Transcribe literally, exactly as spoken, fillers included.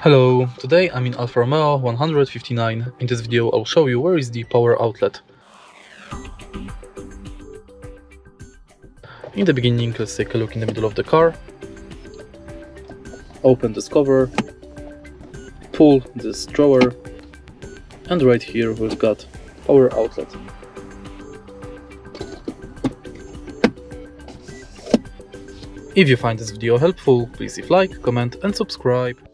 Hello, today I'm in Alfa Romeo one fifty-nine. In this video I'll show you where is the power outlet. In the beginning, let's take a look in the middle of the car. Open this cover, pull this drawer, and right here we've got power outlet. If you find this video helpful, please leave like, comment and subscribe.